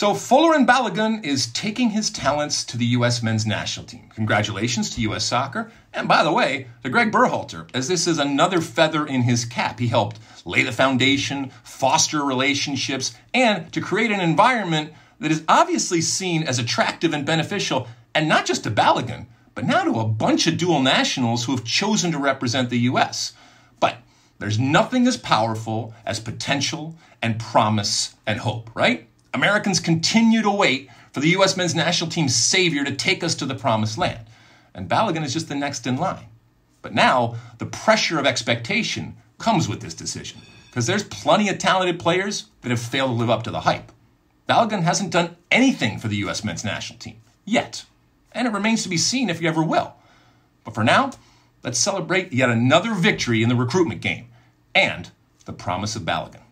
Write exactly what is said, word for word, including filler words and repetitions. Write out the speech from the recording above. So Folarin Balogun is taking his talents to the U S men's national team. Congratulations to U S soccer. And by the way, to Greg Berhalter, as this is another feather in his cap. He helped lay the foundation, foster relationships, and to create an environment that is obviously seen as attractive and beneficial, and not just to Balogun, but now to a bunch of dual nationals who have chosen to represent the U S. But there's nothing as powerful as potential and promise and hope, right? Americans continue to wait for the U S men's national team's savior to take us to the promised land. And Balogun is just the next in line. But now, the pressure of expectation comes with this decision, because there's plenty of talented players that have failed to live up to the hype. Balogun hasn't done anything for the U S men's national team, yet. And it remains to be seen if he ever will. But for now, let's celebrate yet another victory in the recruitment game, and the promise of Balogun.